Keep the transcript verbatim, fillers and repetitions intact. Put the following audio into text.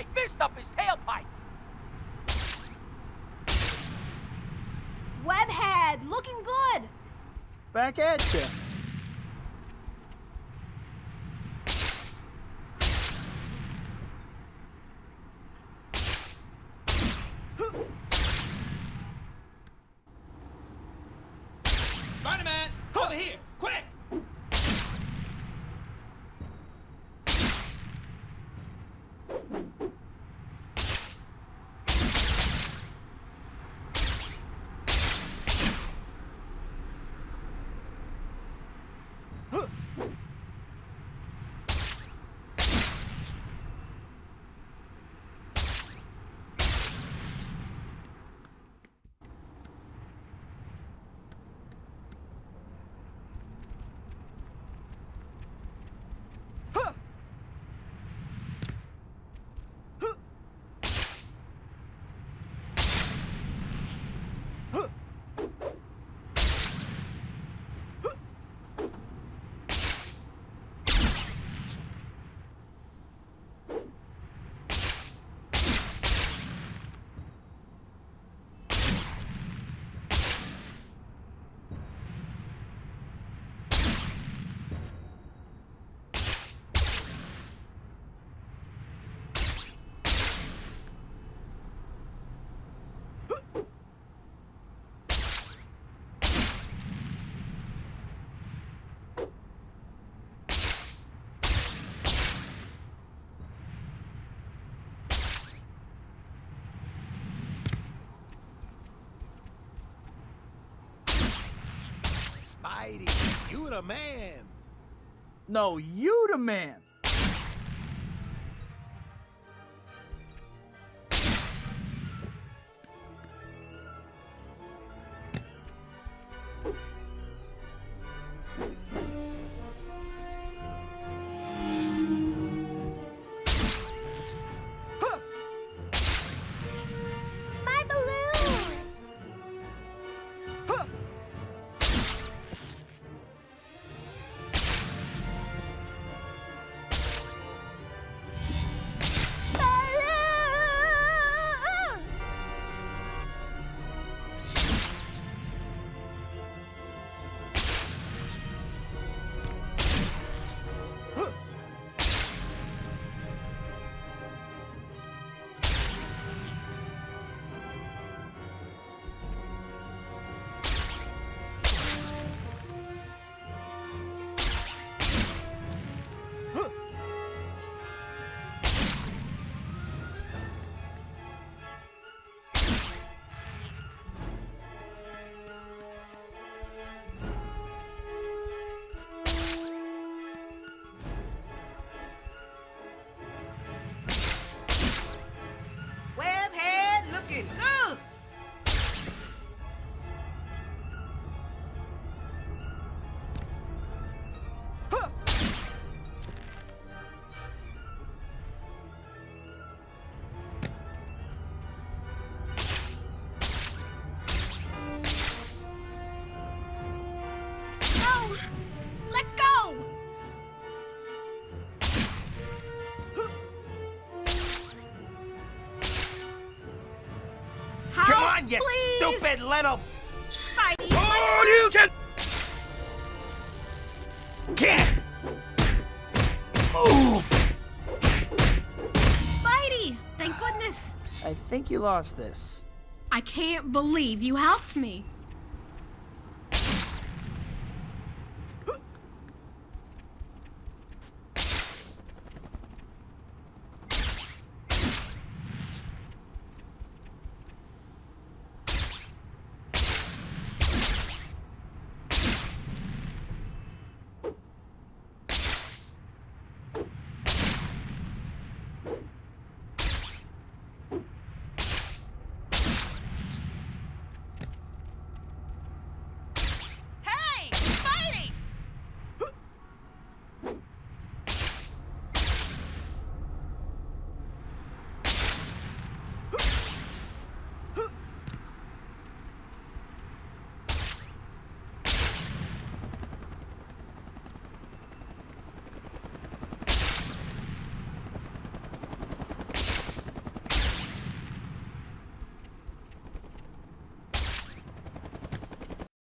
my fist up his tailpipe. Webhead, looking good. Back at ya. Spider-Man, over here, quick! Spidey, you the man. No, you the man. You Please. Stupid little Spidey. Oh, you can can't move. Spidey, thank goodness. I think you lost this. I can't believe you helped me.